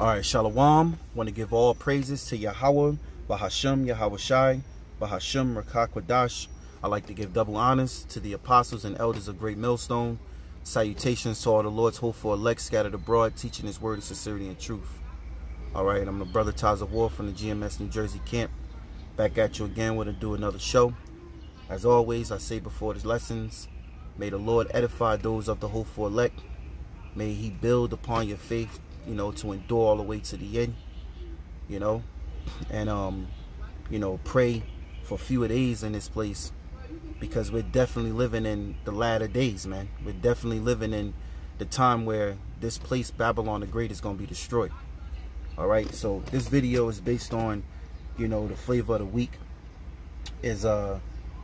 Alright, Shalom. Want to give all praises to Yahawah BaHaSham Yahawashi BaHaSham Rawchaa Qadash. I'd like to give double honors to the apostles and elders of Great Millstone. Salutations to all the Lord's hopeful elect scattered abroad, teaching his word in sincerity and truth. Alright, I'm the brother Brother of War from the GMS New Jersey camp. Back at you again. We're going to do another show. As always, I say before these lessons, may the Lord edify those of the hopeful elect. May he build upon your faith, you know, to endure all the way to the end, you know, and, you know, pray for fewer days in this place, because we're definitely living in the latter days, man. We're definitely living in the time where this place, Babylon the Great, is going to be destroyed. All right. So this video is based on, you know, the flavor of the week is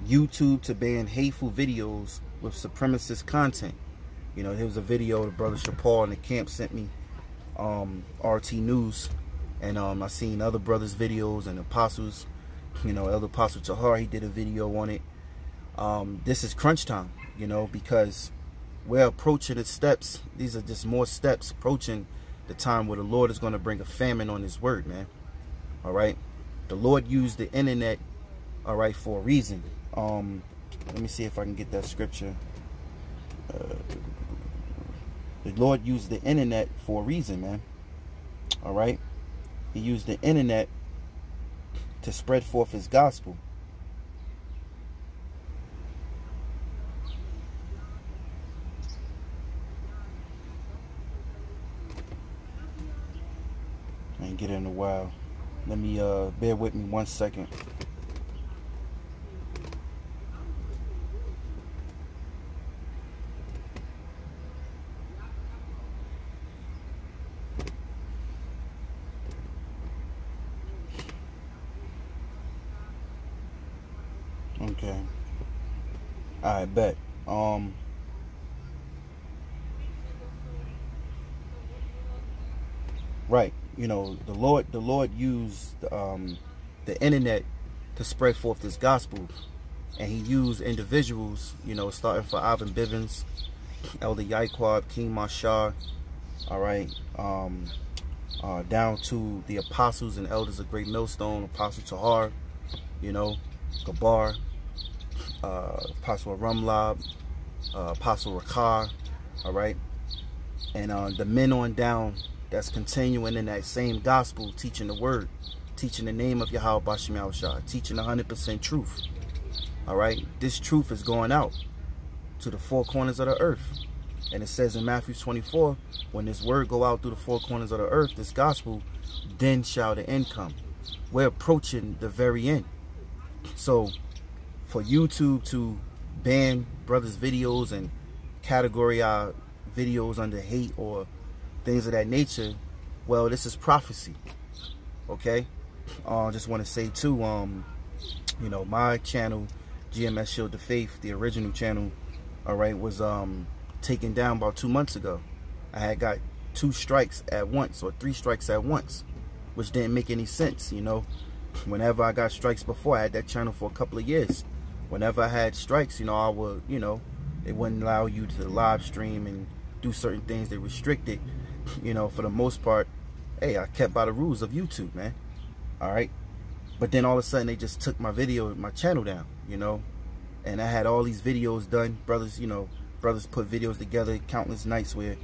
YouTube to ban hateful videos with supremacist content. You know, there was a video the Brother Shapal in the camp sent me. RT News, and I seen other brothers' videos and apostles. You know, Elder Apostle Tahar, he did a video on it. This is crunch time, you know, because we're approaching the steps. These are just more steps approaching the time where the Lord is going to bring a famine on his word, man. All right, the Lord used the internet, all right, for a reason. Let me see if I can get that scripture. The Lord used the internet for a reason, man. All right. He used the internet to spread forth his gospel. I ain't get it in a while. Let me, bear with me one second. Okay. I bet. Right. You know, the Lord used the internet to spread forth this gospel, and he used individuals. You know, starting for Ivan Bivens, Elder Yaikwab, King Mashar. All right. Down to the apostles and elders of Great Millstone, Apostle Tahar. You know, Gabar. Apostle Arumlab, Apostle Rakar, all right, and the men on down that's continuing in that same gospel, teaching the word, teaching the name of Yahweh BaShemayim AvShai, teaching 100% truth, all right. This truth is going out to the four corners of the earth, and it says in Matthew 24, when this word go out through the four corners of the earth, this gospel, then shall the end come. We're approaching the very end, so. For YouTube to ban brothers' videos and categorize videos under hate or things of that nature, well, this is prophecy, okay? I just want to say, too, you know, my channel, GMS Shield of the Faith, the original channel, all right, was taken down about 2 months ago. I had got 2 strikes at once or 3 strikes at once, which didn't make any sense, you know? Whenever I got strikes before, I had that channel for a couple of years. Whenever I had strikes, you know, I would, you know, they wouldn't allow you to live stream and do certain things. They restricted, you know, for the most part. Hey, I kept by the rules of YouTube, man. All right. But then all of a sudden they just took my video, my channel down, you know, and I had all these videos done. Brothers, you know, brothers put videos together countless nights where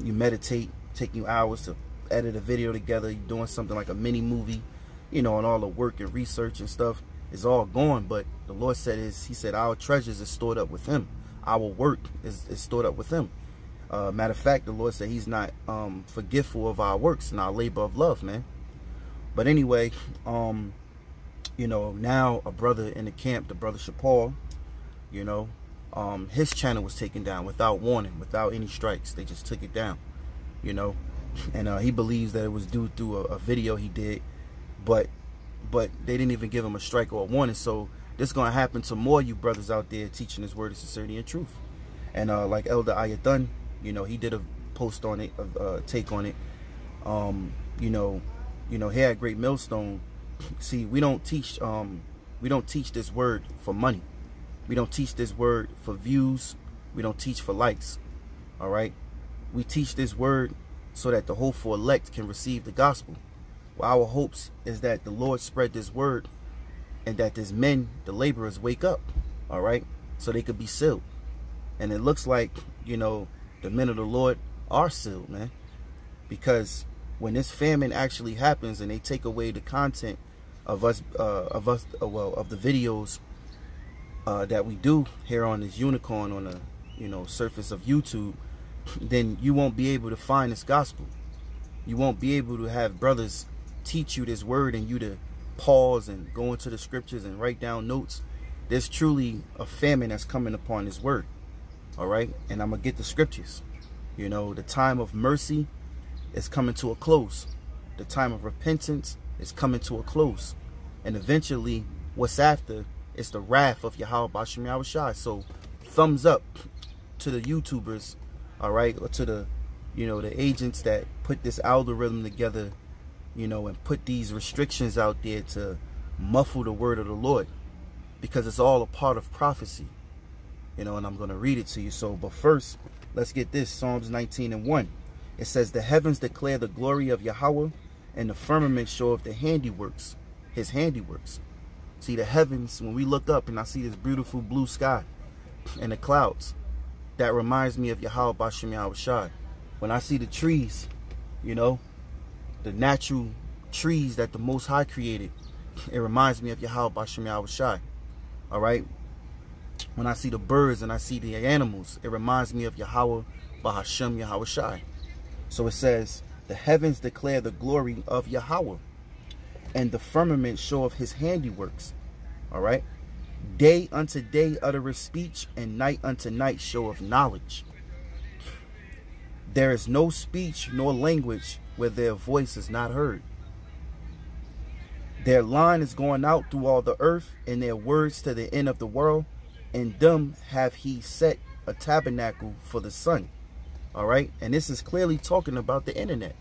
you meditate, taking you hours to edit a video together. You're doing something like a mini movie, you know, and all the work and research and stuff. It's all gone, but the Lord said is, he said, our treasures is stored up with him. Our work is stored up with him. Matter of fact, the Lord said he's not forgetful of our works and our labor of love, man. But anyway, you know, now a brother in the camp, the Brother Shapal, you know, his channel was taken down without warning, without any strikes. They just took it down, you know, and he believes that it was due to a video he did, but they didn't even give him a strike or a warning. So this is going to happen to more you brothers out there teaching his word of sincerity and truth. And like Elder Ayatun, you know, he did a post on it, a take on it. You know, here at Great Millstone, see, we don't teach this word for money. We don't teach this word for views. We don't teach for likes. All right. We teach this word so that the hopeful elect can receive the gospel. Well, our hopes is that the Lord spread this word and that these men, the laborers, wake up, all right, so they could be sealed. And it looks like, you know, the men of the Lord are sealed, man, because when this famine actually happens and they take away the content of us, of the videos that we do here on this unicorn on the, you know, surface of YouTube, then you won't be able to find this gospel. You won't be able to have brothers teach you this word and you to pause and go into the scriptures and write down notes. There's truly a famine that's coming upon this word, all right? And I'm gonna get the scriptures. You know, the time of mercy is coming to a close. The time of repentance is coming to a close. And eventually, what's after is the wrath of Yahawah BaHaSham Yahawashi. So, thumbs up to the YouTubers, all right, or to the, you know, the agents that put this algorithm together, you know, and put these restrictions out there to muffle the word of the Lord, because it's all a part of prophecy, you know, and I'm going to read it to you. So, but first, let's get this, Psalms 19:1. It says, the heavens declare the glory of Yahweh, and the firmament showeth the handiworks, his handiworks. See, the heavens, when we look up and I see this beautiful blue sky and the clouds, that reminds me of Yahawah BaHaSham Yahawashi. When I see the trees, you know, the natural trees that the Most High created, it reminds me of Yahawah BaHaSham Yahawashi. All right? When I see the birds and I see the animals, it reminds me of Yahawah BaHaSham Yahawashi. So it says, the heavens declare the glory of Yahweh, and the firmament showeth his handiworks. All right? Day unto day uttereth speech, and night unto night showeth knowledge. There is no speech nor language where their voice is not heard. Their line is going out through all the earth, and their words to the end of the world. And them have he set a tabernacle for the sun. All right? And this is clearly talking about the internet.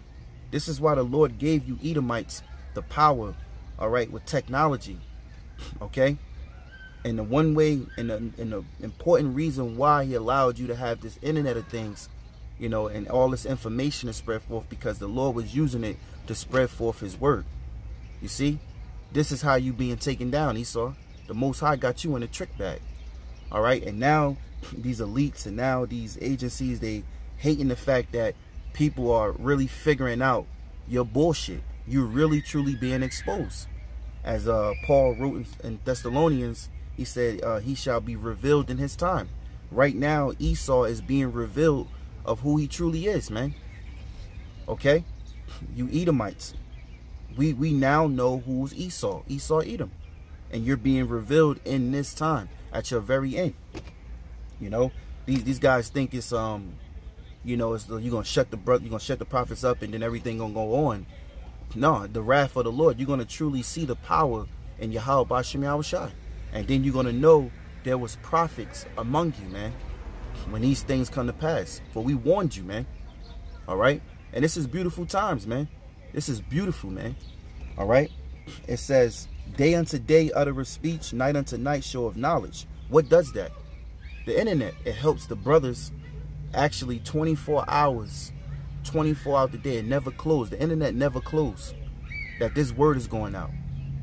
This is why the Lord gave you Edomites the power, all right, with technology. Okay? And the one way, and the important reason why he allowed you to have this internet of things, you know, and all this information is spread forth, because the Lord was using it to spread forth his word. You see? This is how you being taken down, Esau. The Most High got you in a trick bag. All right? And now these elites and now these agencies, they hating the fact that people are really figuring out your bullshit. You're really truly being exposed. As Paul wrote in Thessalonians, he said, he shall be revealed in his time. Right now, Esau is being revealed of who he truly is, man. Okay? You Edomites. We now know who's Esau. Esau Edom. And you're being revealed in this time, at your very end. You know? These guys think it's you know, it's the, you're gonna shut the prophets up, and then everything gonna go on. No, the wrath of the Lord. You're gonna truly see the power in Yahawah BaHaSham Yahawashi, and then you're gonna know there was prophets among you, man, when these things come to pass. For we warned you, man. All right, and this is beautiful times, man. This is beautiful, man. All right, it says, day unto day uttereth speech, night unto night showeth knowledge. What does that? The internet. It helps the brothers. Actually 24 out the day, it never closed. The internet never closed. That this word is going out.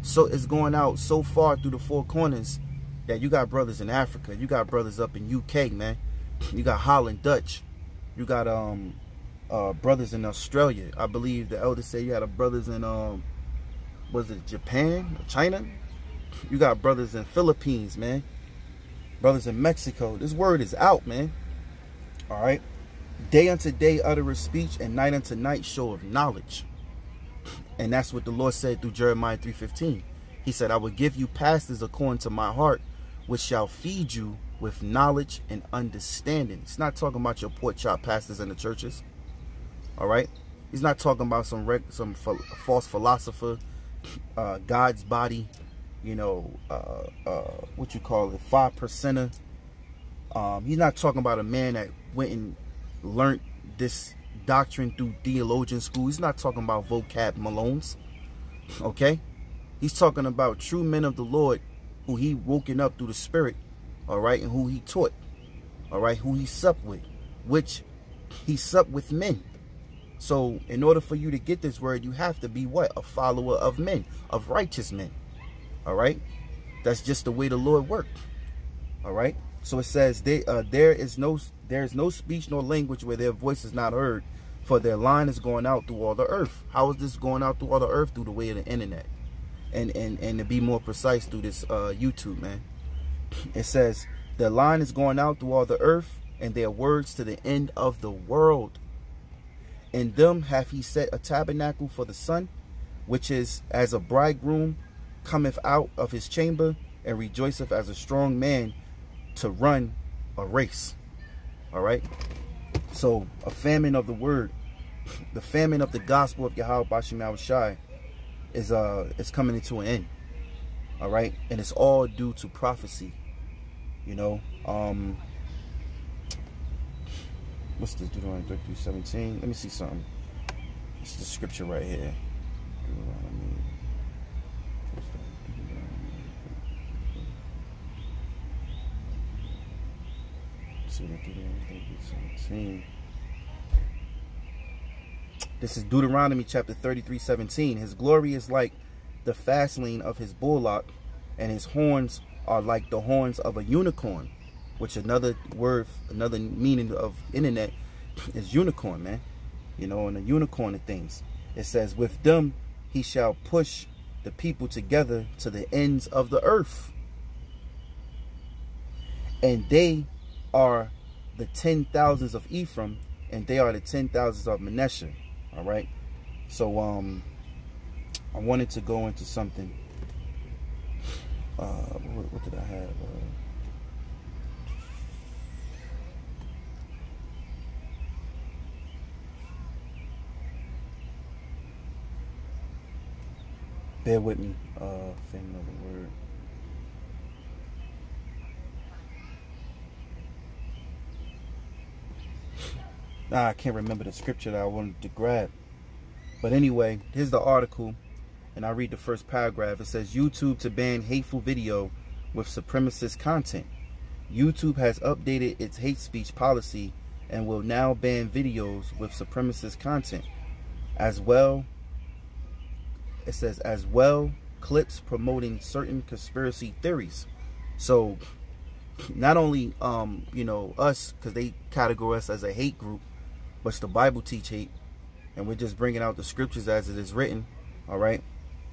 So it's going out so far through the four corners that you got brothers in Africa, you got brothers up in UK, man. You got Holland Dutch. You got brothers in Australia. I believe the elder said you had brothers in was it Japan or China? You got brothers in Philippines, man. Brothers in Mexico. This word is out, man. All right, day unto day uttereth speech, and night unto night show of knowledge. And that's what the Lord said through Jeremiah 3:15. He said, I will give you pastors according to my heart, which shall feed you with knowledge and understanding. It's not talking about your pork chop pastors in the churches. All right, he's not talking about some false philosopher, God's body, you know, what you call it, 5%er. He's not talking about a man that went and learned this doctrine through theologian school. He's not talking about Vocab Malones, okay? He's talking about true men of the Lord who he woken up through the spirit, all right, and who he taught, all right, who he supped with, which he supped with men, So in order for you to get this word, you have to be what? A follower of men, of righteous men. All right. That's just the way the Lord worked. All right. So it says there is no speech nor language where their voice is not heard, for their line is going out through all the earth. How is this going out through all the earth? Through the way of the internet, and to be more precise, through this YouTube, man. It says their line is going out through all the earth, and their words to the end of the world. In them hath he set a tabernacle for the sun, which is as a bridegroom cometh out of his chamber, and rejoiceth as a strong man to run a race. All right. So a famine of the word, the famine of the gospel of Yahweh BaShemayim AvShai is coming into an end. All right. And it's all due to prophecy. You know, what's this? Deuteronomy 33:17. Let me see something. It's the scripture right here. This is Deuteronomy chapter 33:17. His glory is like the fastling of his bullock, and his horns are like the horns of a unicorn, which another word, another meaning of internet is unicorn, man. You know, and the unicorn of things. It says, with them he shall push the people together to the ends of the earth, and they are the 10,000s of Ephraim, and they are the 10,000s of Manasseh. All right. So I wanted to go into something. What did I have? Bear with me. Famine of the word. Nah, I can't remember the scripture that I wanted to grab. But anyway, here's the article, and I read the first paragraph. It says, YouTube to ban hateful video with supremacist content. YouTube has updated its hate speech policy and will now ban videos with supremacist content. As well, it says, as well, clips promoting certain conspiracy theories. So, not only, you know, us, because they categorize us as a hate group, but the Bible teach hate, and we're just bringing out the scriptures as it is written, all right?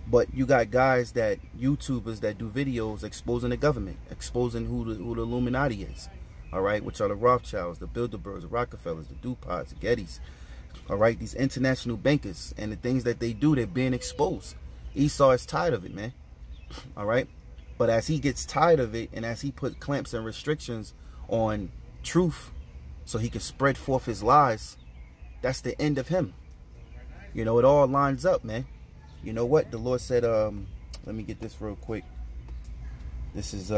But you got guys that, YouTubers that do videos exposing the government, exposing who the Illuminati is, all right? Which are the Rothschilds, the Bilderbergs, the Rockefellers, the DuPonts, the Gettys, all right? These international bankers, and the things that they do, they're being exposed. Esau is tired of it, man, all right? But as he gets tired of it, and as he put clamps and restrictions on truth so he can spread forth his lies, that's the end of him. You know, it all lines up, man. You know what? The Lord said, let me get this real quick. This is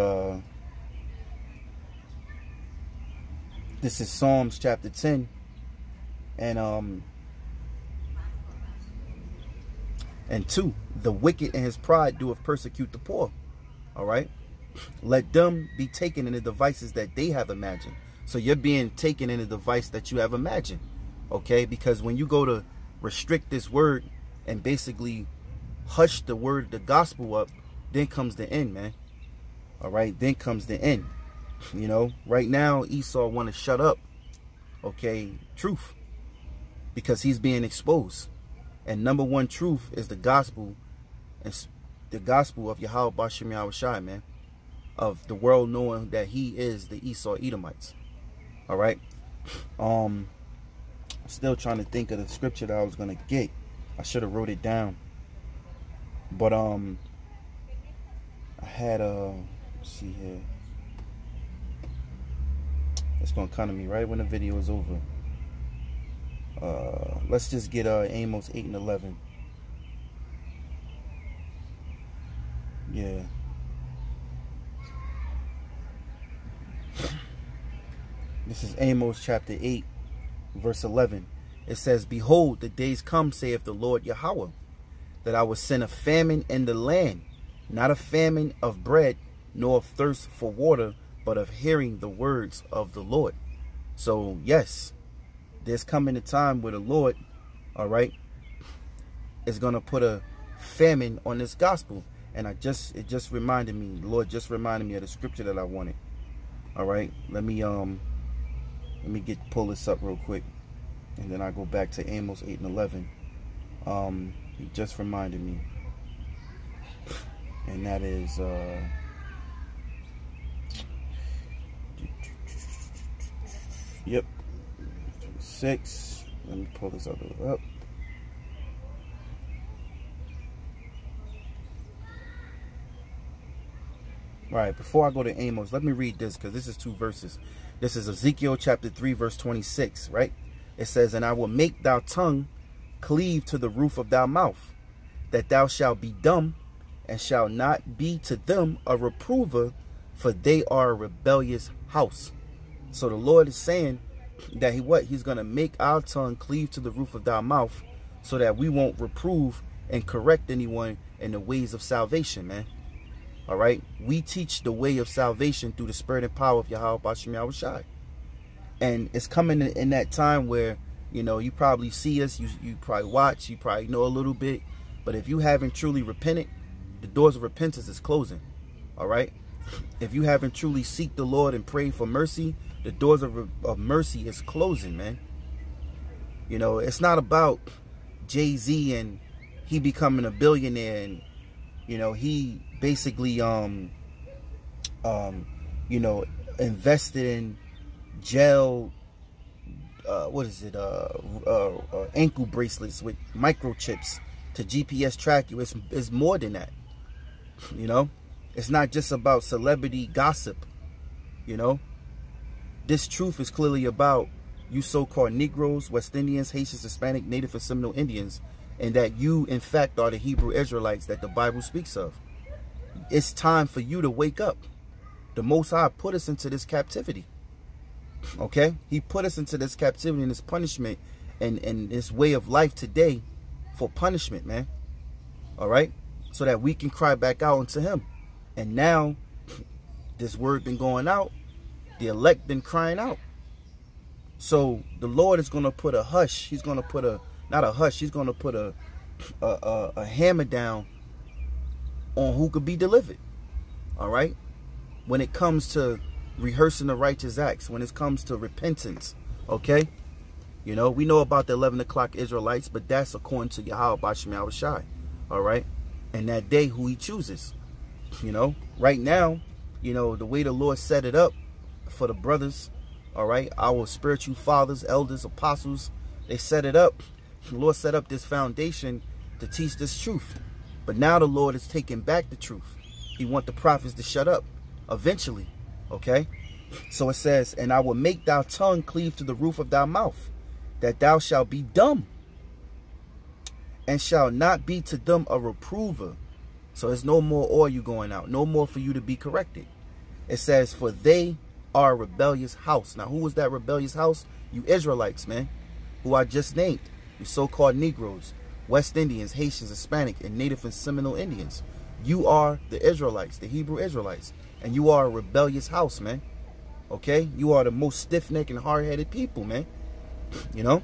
Psalms chapter 10. And 2. The wicked in his pride doeth persecute the poor. All right, let them be taken in the devices that they have imagined. So you're being taken in a device that you have imagined. Okay, because when you go to restrict this word and basically hush the word, the gospel up, then comes the end, man. All right, then comes the end. You know, right now Esau want to shut up, okay, truth, because he's being exposed. And number one truth is the gospel, and the gospel of Yahweh BaShemayim AvShai, man, of the world knowing that he is the Esau Edomites. All right. I'm still trying to think of the scripture that I was gonna get. I should have wrote it down, but I had a, let's see here. It's gonna come to me right when the video is over. Let's just get Amos 8:11. Yeah. This is Amos chapter 8, verse 11. It says, behold, the days come, saith the Lord Yahweh, that I will send a famine in the land, not a famine of bread, nor of thirst for water, but of hearing the words of the Lord. So, yes, there's coming a time where the Lord all right, is going to put a famine on this gospel. And it just reminded me, the Lord just reminded me of the scripture that I wanted. All right, let me pull this up real quick, and then I go back to Amos 8 and 11. He just reminded me, and that is yep, 6. Let me pull this other up. All right, before I go to Amos, let me read this, because this is 2 verses. This is Ezekiel chapter 3, verse 26, right? It says, "And I will make thy tongue cleave to the roof of thy mouth, that thou shalt be dumb, and shalt not be to them a reprover, for they are a rebellious house." So the Lord is saying that He's going to make our tongue cleave to the roof of thy mouth, so that we won't reprove and correct anyone in the ways of salvation, man. All right, we teach the way of salvation through the spirit and power of Yahweh BaShemayim AvShai. And it's coming in that time where, you know, you probably see us, you probably watch, you probably know a little bit. But if you haven't truly repented, the doors of repentance is closing. All right. If you haven't truly seek the Lord and prayed for mercy, the doors of mercy is closing, man. You know, it's not about Jay-Z and he becoming a billionaire and, you know, he basically, you know, invested in gel, ankle bracelets with microchips to GPS track you. It's more than that, you know. It's not just about celebrity gossip, you know. This truth is clearly about you so-called Negroes, West Indians, Haitians, Hispanic, Native, and Seminole Indians, and that you, in fact, are the Hebrew Israelites that the Bible speaks of. It's time for you to wake up. The Most High put us into this captivity. Okay? He put us into this captivity and this punishment and this way of life today for punishment, man. All right? So that we can cry back out unto Him. And now, this word been going out. The elect been crying out. So the Lord is going to put a hush. He's going to put a, not a hush. He's going to put a hammer down on who could be delivered, all right? When it comes to rehearsing the righteous acts, when it comes to repentance, okay? You know, we know about the 11 o'clock Israelites, but that's according to Yahawah BaShemayim AvShai, all right? And that day, who He chooses, you know? Right now, you know, the way the Lord set it up for the brothers, all right? Our spiritual fathers, elders, apostles, they set it up. The Lord set up this foundation to teach this truth. But now the Lord is taking back the truth. He wants the prophets to shut up eventually, okay? So it says, "And I will make thy tongue cleave to the roof of thy mouth, that thou shalt be dumb, and shalt not be to them a reprover." So there's no more oil you going out, no more for you to be corrected. It says, "For they are a rebellious house." Now, who was that rebellious house? You Israelites, man, who I just named. You so-called Negroes, West Indians, Haitians, Hispanic, and Native and Seminole Indians. You are the Israelites, the Hebrew Israelites, and you are a rebellious house, man. Okay? You are the most stiff-necked and hard-headed people, man. You know?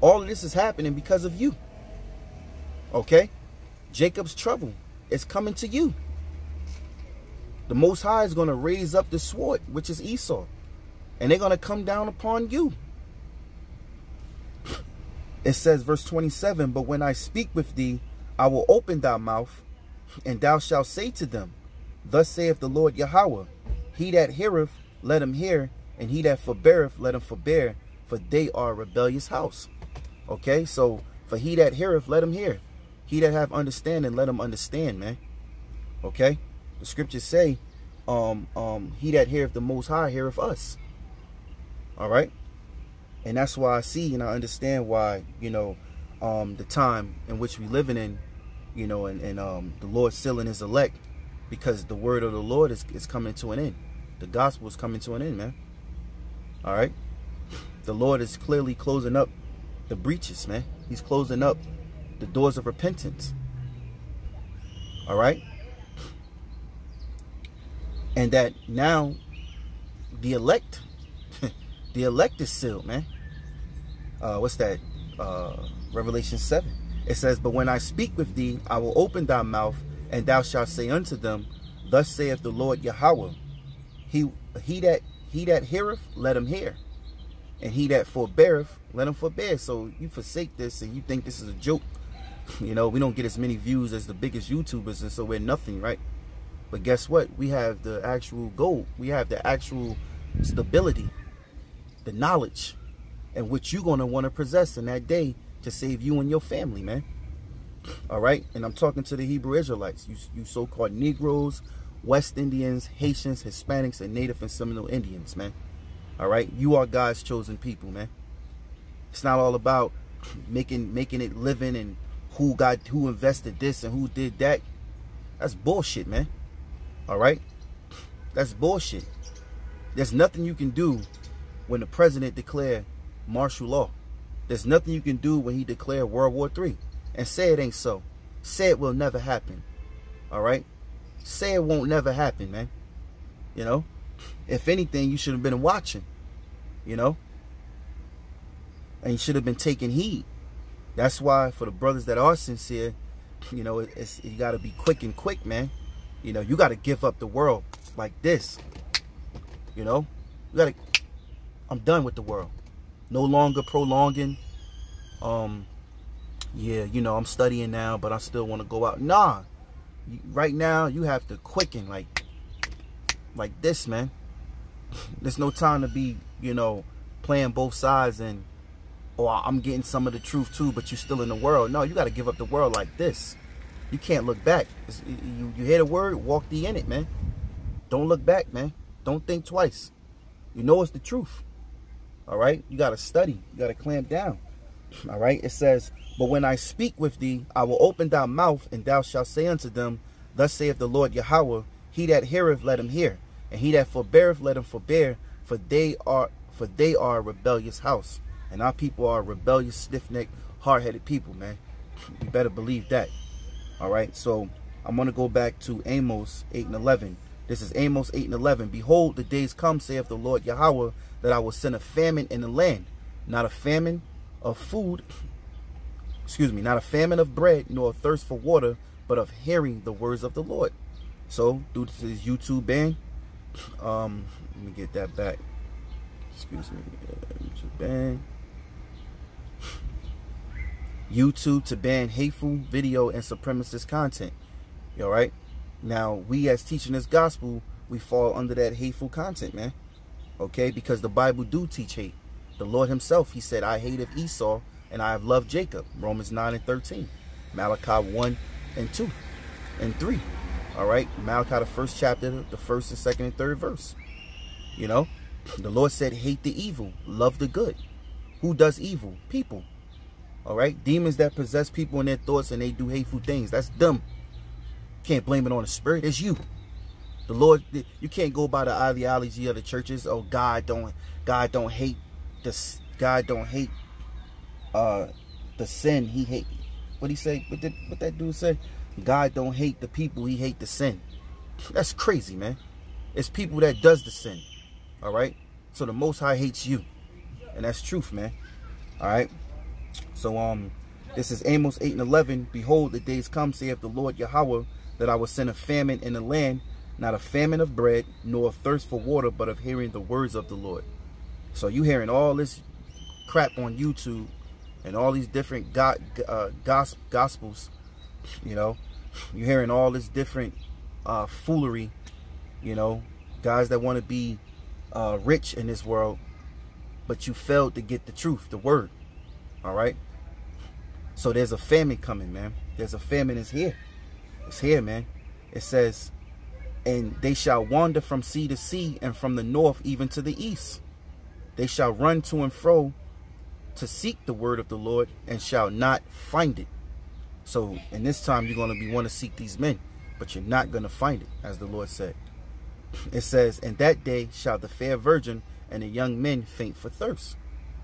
All of this is happening because of you. Okay? Jacob's trouble is coming to you. The Most High is going to raise up the sword, which is Esau, and they're going to come down upon you. It says, verse 27, "But when I speak with thee, I will open thy mouth, and thou shalt say to them, Thus saith the Lord Yahweh, He that heareth, let him hear, and he that forbeareth, let him forbear, for they are a rebellious house." Okay, so for he that heareth, let him hear. He that have understanding, let him understand, man. Okay, the scriptures say, he that heareth the Most High heareth us. All right. And that's why I see and I understand why, you know, the time in which we living in, you know, and the Lord sealing His elect, because the word of the Lord is coming to an end. The gospel is coming to an end, man. All right. The Lord is clearly closing up the breaches, man. He's closing up the doors of repentance. All right. And that now the elect is sealed, man. What's that? Revelation 7. It says, but when I speak with thee, I will open thy mouth, and thou shalt say unto them, thus saith the Lord Yahweh, he that heareth, let him hear. And he that forbeareth, let him forbear. So you forsake this and you think this is a joke. You know, we don't get as many views as the biggest YouTubers, and so we're nothing, right? But guess what? We have the actual gold. We have the actual stability, the knowledge, and what you're going to want to possess in that day to save you and your family, man. All right? And I'm talking to the Hebrew Israelites, you so-called Negroes, West Indians, Haitians, Hispanics, and Native and Seminole Indians, man. All right? You are God's chosen people, man. It's not all about making it living and who invested this and who did that. That's bullshit, man. All right? That's bullshit. There's nothing you can do when the president declares martial law. There's nothing you can do when he declared World War III and say it ain't so. Say it will never happen. All right? Say it won't never happen, man. You know? If anything, you should have been watching. You know? And you should have been taking heed. That's why for the brothers that are sincere, you know, you got to be quick, man. You know, you got to give up the world like this. You know? You got to... I'm done with the world. No longer prolonging. Yeah, you know, I'm studying now, but I still want to go out. Nah. Right now, you have to quicken like this, man. There's no time to be, you know, playing both sides and, oh, I'm getting some of the truth too, but you're still in the world. No, you got to give up the world like this. You can't look back. You hear the word, walk thee in it, man. Don't look back, man. Don't think twice. You know it's the truth. All right? You got to study. You got to clamp down. All right? It says, but when I speak with thee, I will open thy mouth, and thou shalt say unto them, thus saith the Lord Yahweh, he that heareth, let him hear, and he that forbeareth, let him forbear, for they are a rebellious house. And our people are a rebellious, stiff-necked, hard-headed people, man. You better believe that. All right? So I'm going to go back to Amos 8:11. This is Amos 8:11. Behold, the days come, saith the Lord Yahweh, that I will send a famine in the land, not a famine of food, excuse me, not a famine of bread, nor a thirst for water, but of hearing the words of the Lord. So, due to this YouTube ban, let me get that back. Excuse me, YouTube ban. YouTube to ban hateful video and supremacist content. All right? Now, we as teaching this gospel, we fall under that hateful content, man. Okay? Because the Bible do teach hate. The Lord himself, he said, I hated Esau, and I have loved Jacob. Romans 9:13. Malachi 1:2 and 3. All right. Malachi, the first chapter, the first and second and third verse. You know, the Lord said, hate the evil, love the good. Who does evil? People. All right. Demons that possess people in their thoughts and they do hateful things. That's dumb. Can't blame it on the spirit. It's you. The Lord, you can't go by the ideology of the churches. Oh, God don't hate this. God don't hate the sin he hate. What he say? What that dude said? God don't hate the people, he hate the sin. That's crazy, man. It's people that does the sin. All right. So the Most High hates you, and that's truth, man. All right. So this is Amos 8:11. Behold, the days come, saith the Lord Yahweh, that I will send a famine in the land, not a famine of bread, nor a thirst for water, but of hearing the words of the Lord. So you hearing all this crap on YouTube. And all these different gospels, you know, you're hearing all this different foolery, you know, guys that want to be rich in this world, but you failed to get the truth, the word. All right. So there's a famine coming, man. There's a famine is here. It's here, man. It says, and they shall wander from sea to sea and from the north, even to the east. They shall run to and fro to seek the word of the Lord, and shall not find it. So in this time you're going to be want to seek these men, but you're not going to find it, as the Lord said. It says, and that day shall the fair virgin and the young men faint for thirst,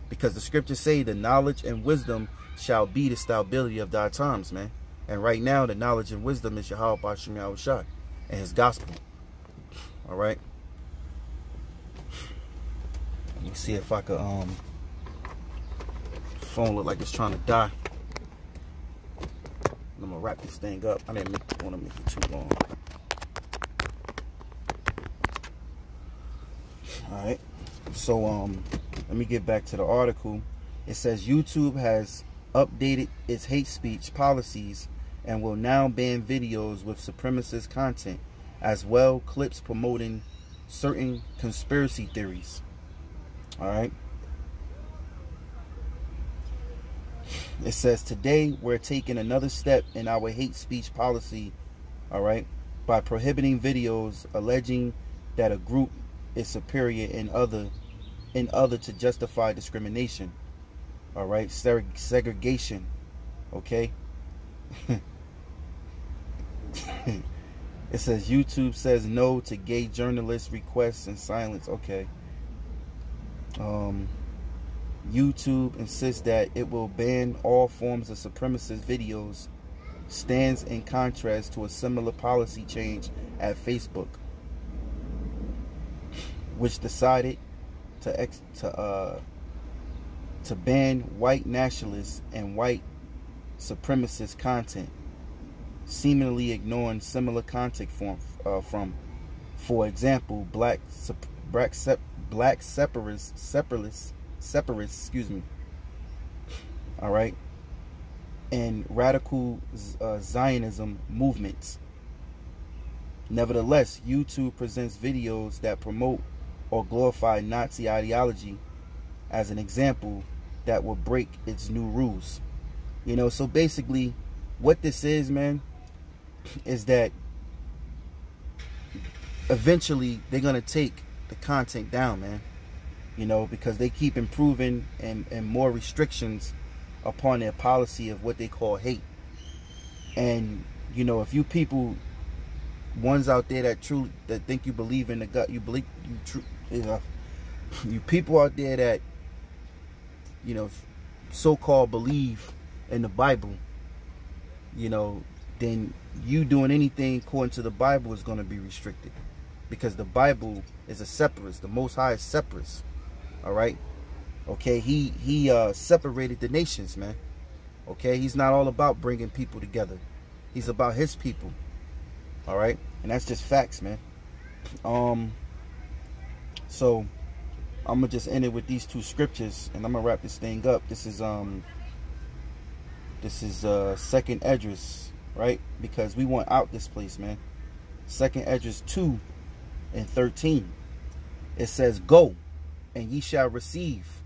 because the scriptures say the knowledge and wisdom shall be the stability of thy times, man. And right now the knowledge and wisdom is Yahawah BaHaSham Yahawashi and his gospel. All right, let me see if I could phone look like it's trying to die. I'm gonna wrap this thing up. I didn't want to make it too long. All right. So let me get back to the article. It says YouTube has updated its hate speech policies and will now ban videos with supremacist content, as well clips promoting certain conspiracy theories. All right. It says today we're taking another step in our hate speech policy, all right, by prohibiting videos alleging that a group is superior in other to justify discrimination, all right, segregation, okay. It says YouTube says no to gay journalist requests and silence, okay. YouTube insists that it will ban all forms of supremacist videos, stands in contrast to a similar policy change at Facebook, which decided to ban white nationalist and white supremacist content, seemingly ignoring similar content for example, black separatists, excuse me, all right, and radical Zionism movements. Nevertheless, YouTube presents videos that promote or glorify Nazi ideology as an example that will break its new rules. You know, so basically what this is, man, is that eventually they're going to take the content down, man. You know, because they keep improving and more restrictions upon their policy of what they call hate. And, you know, if you people, ones out there that truly, that think you believe in the God, you people out there that, you know, so-called believe in the Bible, you know, then you doing anything according to the Bible is going to be restricted. Because the Bible is a separatist. The Most High is separatist. All right, okay. He separated the nations, man. Okay, he's not all about bringing people together. He's about his people. All right, and that's just facts, man. So I'm gonna just end it with these two scriptures, and I'm gonna wrap this thing up. This is Second Esdras, right? Because we want out this place, man. Second Esdras 2:13, it says, "Go, and ye shall receive,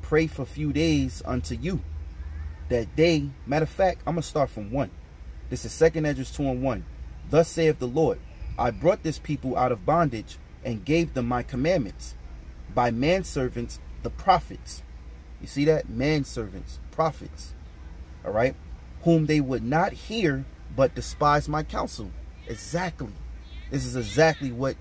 pray for few days unto you, that they," matter of fact, I'm going to start from 1. This is 2nd Esdras 2:1. "Thus saith the Lord, I brought this people out of bondage, and gave them my commandments, by manservants, the prophets." You see that? Manservants, prophets, all right? "Whom they would not hear, but despise my counsel." Exactly. This is exactly what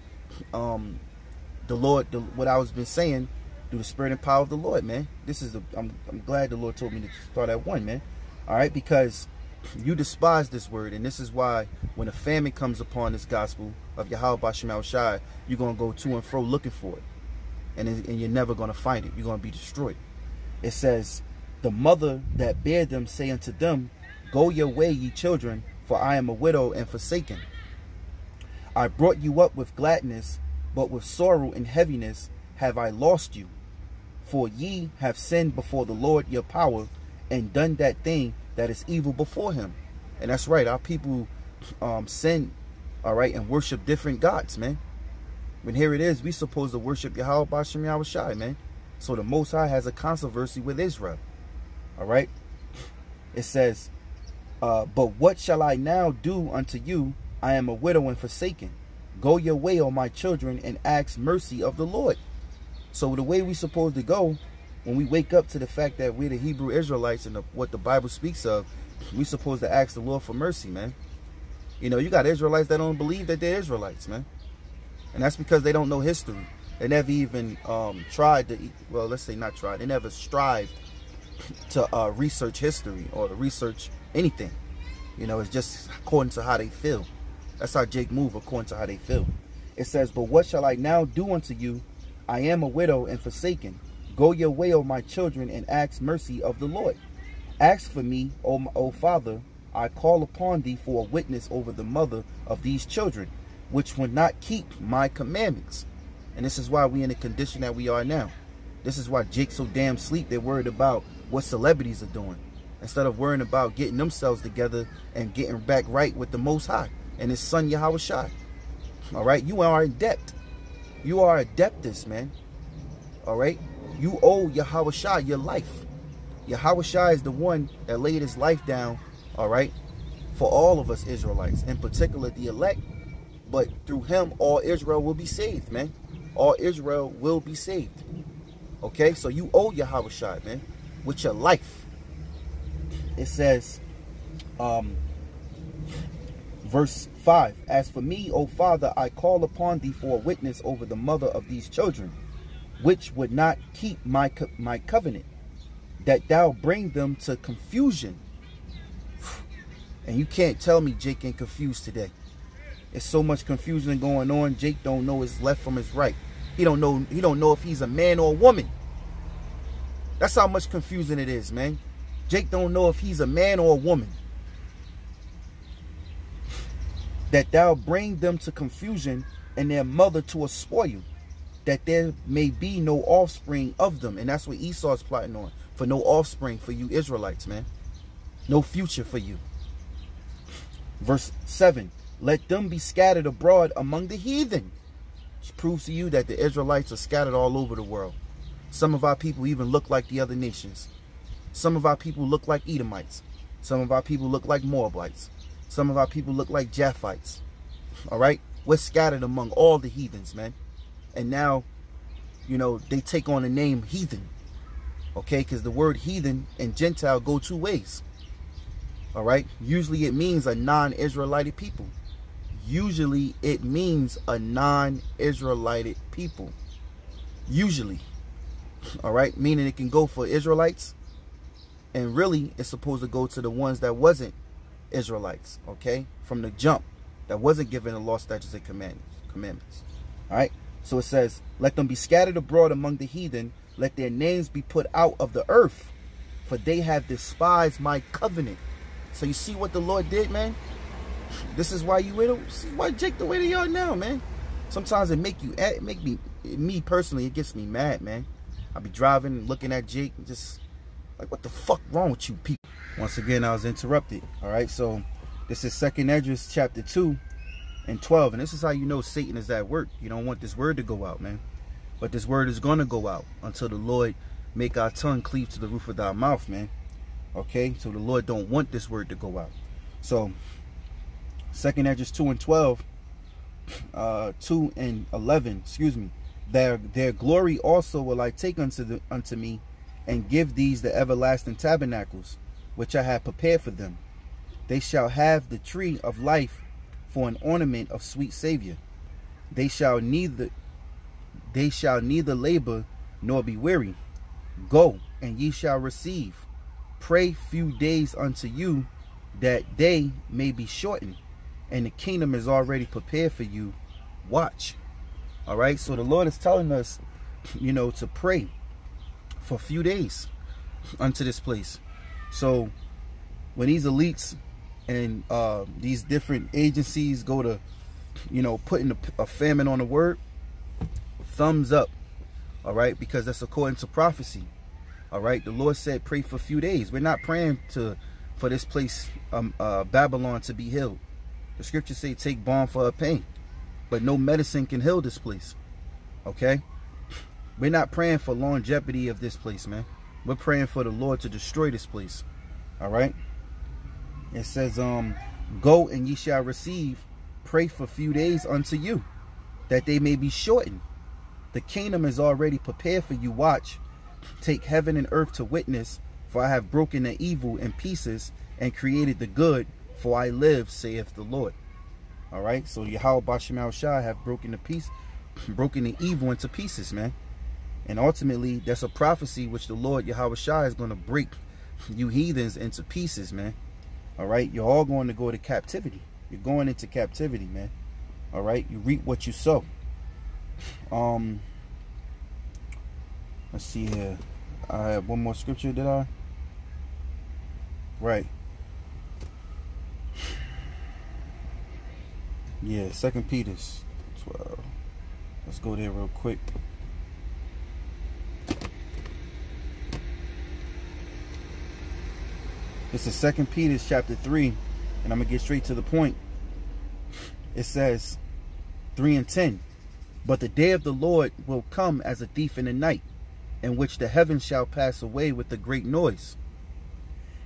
what I was been saying through the spirit and power of the Lord, man. This is I'm glad the Lord told me to start at 1, man. All right, because you despise this word, and this is why when a famine comes upon this gospel of Yahawah BaHaSham AvShai, you're gonna go to and fro looking for it, and you're never gonna find it. You're gonna be destroyed. It says, "The mother that bare them say unto them, Go your way, ye children, for I am a widow and forsaken. I brought you up with gladness, but with sorrow and heaviness have I lost you. For ye have sinned before the Lord your power, and done that thing that is evil before him." And that's right. Our people sin, all right, and worship different gods, man. When here it is, we supposed to worship Yahawah BaHaSham AvShai, man. So the Most High has a controversy with Israel, all right? It says, "But what shall I now do unto you? I am a widow and forsaken. Go your way, O my children, and ask mercy of the Lord." So the way we supposed to go, when we wake up to the fact that we're the Hebrew Israelites and what the Bible speaks of, we supposed to ask the Lord for mercy, man. You know, you got Israelites that don't believe that they're Israelites, man. And that's because they don't know history. They never even tried to, well, let's say not tried. They never strived to research history or to research anything. You know, it's just according to how they feel. That's how Jake move, according to how they feel. It says, "But what shall I now do unto you? I am a widow and forsaken. Go your way, O my children, and ask mercy of the Lord. Ask for me, O Father. I call upon thee for a witness over the mother of these children, which would not keep my commandments. And this is why we in the condition that we are now. This is why Jake's so damn sleep. They're worried about what celebrities are doing, instead of worrying about getting themselves together and getting back right with the Most High and His Son Yahawashi. All right, you are adept. You are adeptus, man. All right, you owe Yahawashi your life. Yahawashi is the one that laid his life down. All right, for all of us Israelites, in particular the elect. But through him, all Israel will be saved, man. All Israel will be saved. Okay, so you owe Yahawashi, man, with your life. It says, verse 5, as for me, O Father, I call upon thee for a witness over the mother of these children, which would not keep my covenant, that thou bring them to confusion. And you can't tell me Jake ain't confused today. It's so much confusion going on. Jake don't know his left from his right. He don't know if he's a man or a woman. That's how much confusion it is, man. Jake don't know if he's a man or a woman. That thou bring them to confusion, and their mother to a spoil, that there may be no offspring of them. And that's what Esau's plotting on. For no offspring for you Israelites, man. No future for you. Verse 7. Let them be scattered abroad among the heathen. Which proves to you that the Israelites are scattered all over the world. Some of our people even look like the other nations. Some of our people look like Edomites. Some of our people look like Moabites. Some of our people look like Japhites. All right? We're scattered among all the heathens, man. And now, you know, they take on the name heathen. Okay? Because the word heathen and Gentile go two ways. All right? Usually it means a non-Israelite people. Usually it means a non-Israelite people. Usually. All right? Meaning it can go for Israelites. And really, it's supposed to go to the ones that wasn't Israelites, okay? From the jump, that wasn't given the law, statutes, and commandments. All right? So it says, let them be scattered abroad among the heathen. Let their names be put out of the earth, for they have despised my covenant. So you see what the Lord did, man? This is why Jake the way they are now, man. Sometimes it make me personally, it gets me mad, man. I'll be driving and looking at Jake and just like, what the fuck wrong with you people? Once again, I was interrupted. All right, so this is 2nd Esdras chapter 2 and 12. And this is how you know Satan is at work. You don't want this word to go out, man. But this word is going to go out until the Lord make our tongue cleave to the roof of thy mouth, man. Okay, so the Lord don't want this word to go out. So 2nd Esdras 2 and 12, 2 and 11, excuse me. Their glory also will I take unto me, and give these the everlasting tabernacles, which I have prepared for them. They shall have the tree of life for an ornament of sweet savor. They shall neither labor nor be weary. Go, and ye shall receive. Pray few days unto you, that they may be shortened, and the kingdom is already prepared for you. Watch. All right, so the Lord is telling us, you know, to pray for a few days unto this place. So when these elites and these different agencies go to, you know, putting a famine on the word, thumbs up. All right, because that's according to prophecy. All right, the Lord said pray for a few days. We're not praying for this place, Babylon, to be healed. The scriptures say take balm for her pain, but no medicine can heal this place. Okay, we're not praying for longevity of this place, man. We're praying for the Lord to destroy this place. All right. It says, go, and ye shall receive. Pray for few days unto you, that they may be shortened. The kingdom is already prepared for you. Watch. Take heaven and earth to witness, for I have broken the evil in pieces and created the good, for I live, saith the Lord. All right. So Yahweh BaShemayim AvShai have broken the evil into pieces, man. And ultimately, that's a prophecy which the Lord Yahawashi is going to break you heathens into pieces, man. All right? You're all going to go to captivity. You're going into captivity, man. All right? You reap what you sow. Let's see here. I have one more scripture, did I? Right. Yeah, 2 Peter 12. Let's go there real quick. This is 2 Peter chapter 3, and I'm going to get straight to the point. It says 3:10, but the day of the Lord will come as a thief in the night, in which the heavens shall pass away with a great noise,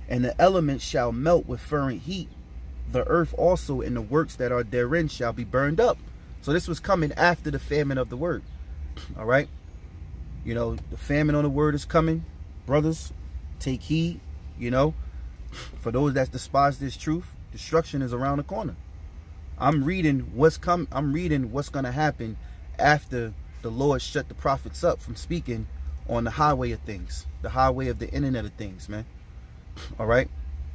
and the elements shall melt with fervent heat. The earth also and the works that are therein shall be burned up. So this was coming after the famine of the word. All right. You know, the famine on the word is coming. Brothers, take heed. You know, for those that despise this truth, destruction is around the corner. I'm reading what's coming. I'm reading what's going to happen after the Lord shut the prophets up from speaking on the highway of things, the highway of the internet of things, man. All right.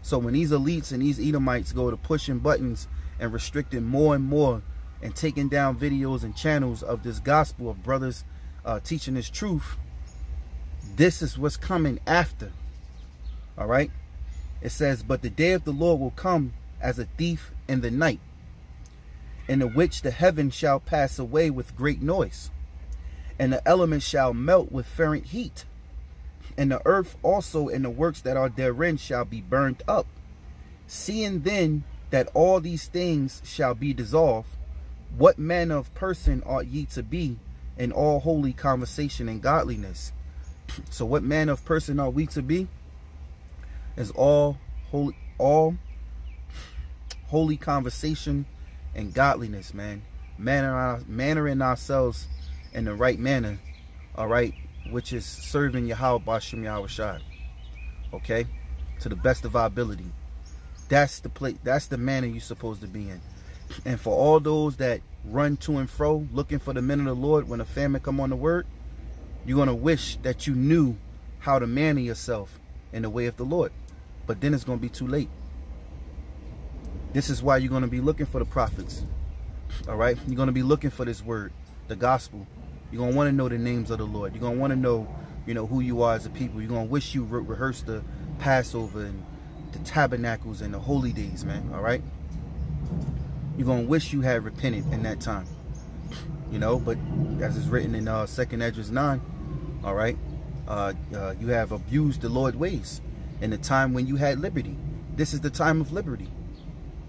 So when these elites and these Edomites go to pushing buttons and restricting more and more and taking down videos and channels of this gospel of brothers teaching this truth, this is what's coming after. All right. It says, but the day of the Lord will come as a thief in the night, in the which the heavens shall pass away with great noise, and the elements shall melt with fervent heat. And the earth also and the works that are therein shall be burned up. Seeing then that all these things shall be dissolved, what manner of person ought ye to be in all holy conversation and godliness? So what manner of person are we to be? Is all holy conversation and godliness, man. Mannering ourselves in the right manner, all right? Which is serving Yahawah BaHaSham Yahawashi, okay, to the best of our ability. That's the place, that's the manner you're supposed to be in. And for all those that run to and fro looking for the men of the Lord, when a famine come on the word, you're going to wish that you knew how to manner yourself in the way of the Lord, but then it's going to be too late. This is why you're going to be looking for the prophets, all right? You're going to be looking for this word, the gospel. You're going to want to know the names of the Lord. You're going to want to know, you know, who you are as a people. You're going to wish you rehearsed the Passover and the tabernacles and the holy days, man. All right. You're going to wish you had repented in that time, you know, but as is written in 2nd Esdras 9. All right. You have abused the Lord's ways in the time when you had liberty. This is the time of liberty.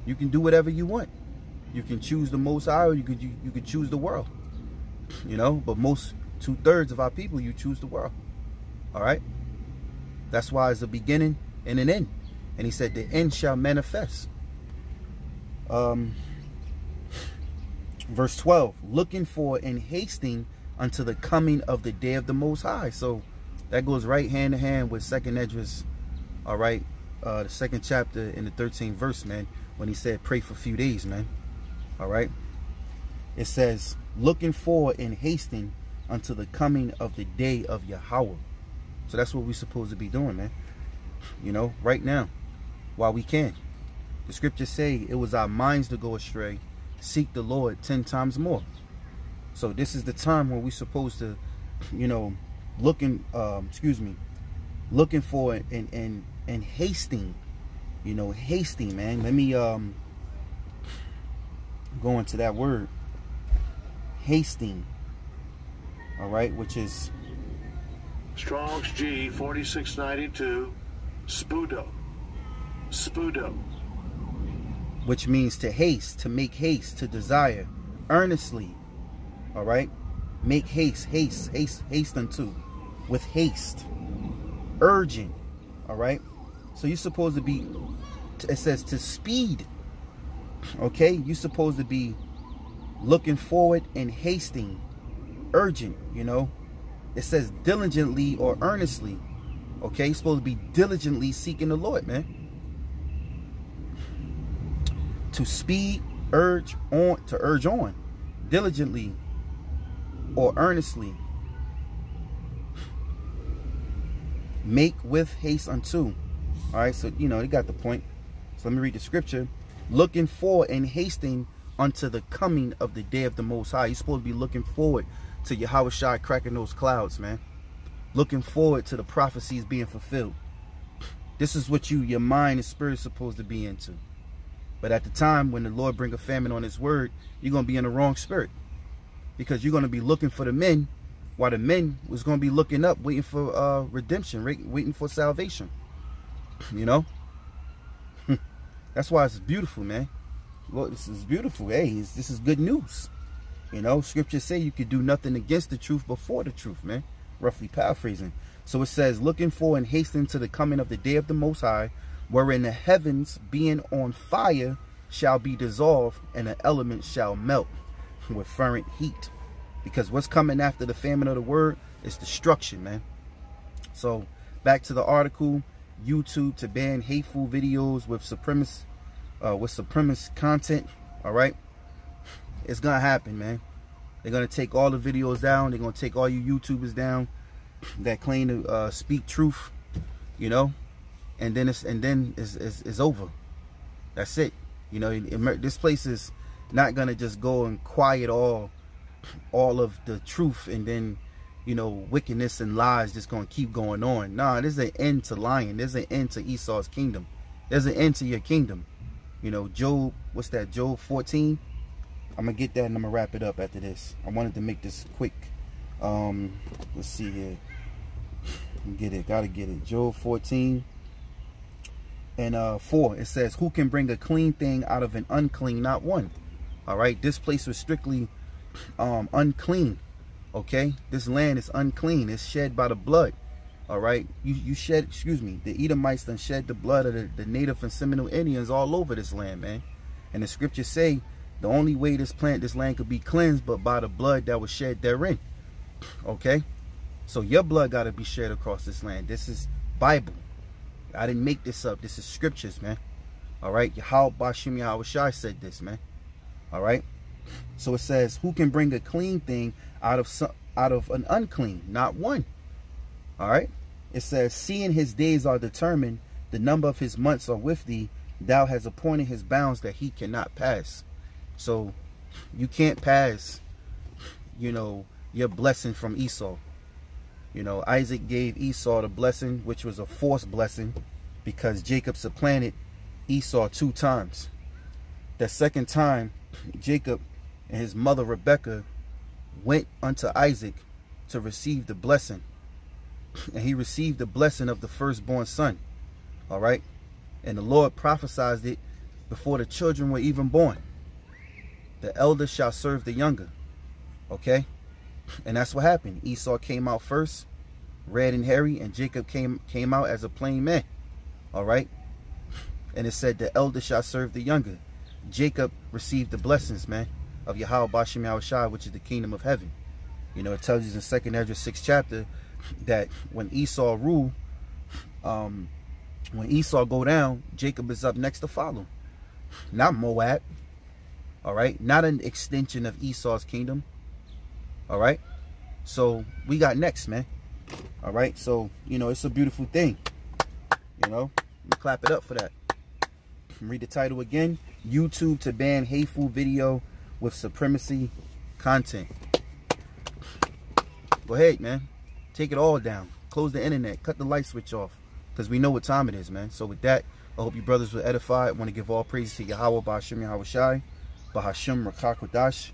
You can do whatever you want. You can choose the Most High, or you could choose the world. You know, but most 2/3 of our people, you choose the world. All right. That's why it's a beginning and an end. And he said, the end shall manifest. Verse 12, looking for and hasting unto the coming of the day of the Most High. So that goes right hand in hand with 2nd Esdras. All right. The 2nd chapter in the 13th verse, man, when he said, pray for a few days, man. All right. It says, looking for and hasting unto the coming of the day of Yahawah. So that's what we're supposed to be doing, man. You know, right now, while we can. The scriptures say it was our minds to go astray. Seek the Lord 10 times more. So this is the time where we're supposed to, you know, looking for and hasting. You know, hasting, man. Let me go into that word. Hasting, all right, which is Strong's G 4692 spudo, which means to haste, to make haste, to desire earnestly. All right, make haste unto, with haste, urging. All right, so you're supposed to be, it says to speed. Okay, you're supposed to be looking forward and hasting, urgent, you know. It says diligently or earnestly. Okay, you're supposed to be diligently seeking the Lord, man. To speed, urge on, to urge on, diligently or earnestly. Make with haste unto. All right, so, you know, they got the point. So let me read the scripture. Looking for and hasting unto the coming of the day of the Most High. You're supposed to be looking forward to Yahawashi cracking those clouds, man. looking forward to the prophecies being fulfilled. This is what your mind and spirit is supposed to be into. But at the time when the Lord bring a famine on his word, you're going to be in the wrong spirit, because you're going to be looking for the men while the men was going to be looking up, waiting for redemption, waiting for salvation. You know? That's why it's beautiful, man. Lord, this is beautiful. Hey, this is good news. You know, scriptures say you could do nothing against the truth before the truth, man. Roughly paraphrasing. So it says, looking for and hastening to the coming of the day of the Most High, wherein the heavens being on fire shall be dissolved, and the elements shall melt with fervent heat. Because what's coming after the famine of the word is destruction, man. So back to the article. YouTube to ban hateful videos with supremacist content. All right, it's gonna happen, man. They're gonna take all the videos down. They're gonna take all you YouTubers down that claim to speak truth, you know. And then it's over. That's it. You know, this place is not gonna just go and quiet all of the truth, and then, you know, wickedness and lies just gonna keep going on. Nah, there's an end to lying. There's an end to Esau's kingdom. There's an end to your kingdom. You know, Job, what's that, Job 14? I'm gonna get that and I'm gonna wrap it up after this. I wanted to make this quick. Let's see here. Get it, gotta get it. Job 14 and 4, it says, who can bring a clean thing out of an unclean? Not one. All right, this place was strictly unclean. Okay, this land is unclean. It's shed by the blood. All right, you shed, excuse me, the Edomites done shed the blood of the native and Seminole Indians all over this land, man. And the scriptures say the only way this land could be cleansed but by the blood that was shed therein. Okay, so your blood got to be shed across this land. This is Bible. I didn't make this up. This is scriptures, man. All right, Yahawah BaHaSham Yahawashi said this, man. All right, so it says, who can bring a clean thing out of an unclean? Not one. All right, it says, seeing his days are determined, the number of his months are with thee, thou hast appointed his bounds that he cannot pass. So you can't pass, you know, your blessing from Esau. You know, Isaac gave Esau the blessing, which was a forced blessing, because Jacob supplanted Esau 2 times. The second time, Jacob and his mother Rebekah went unto Isaac to receive the blessing, and he received the blessing of the firstborn son. All right, and the Lord prophesied it before the children were even born. The elder shall serve the younger. Okay, and that's what happened. Esau came out first, red and hairy, and Jacob came out as a plain man. All right, and it said the elder shall serve the younger. Jacob received the blessings, man, of Yahawah BaHaSham AvShai, which is the kingdom of heaven. You know, it tells you in 2nd Ezra 6th chapter that when Esau ruled, when Esau go down, Jacob is up next to follow. Not Moab, all right? Not an extension of Esau's kingdom, all right? So we got next, man, all right? So, you know, it's a beautiful thing, you know? Let me clap it up for that. Read the title again. YouTube to ban hateful video with supremacy content. Go ahead, man. Take it all down. Close the internet. Cut the light switch off, because we know what time it is, man. So with that, I hope you brothers were edified. I want to give all praises to Yahawah BaHaSham Yahawashi BaHaSham Rawchaa Qadash.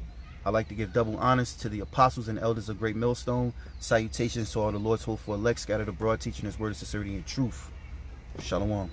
I'd like to give double honors to the apostles and elders of Great Millstone. Salutations to all the Lord's hopeful elect scattered abroad, teaching his word of sincerity and truth. Shalom.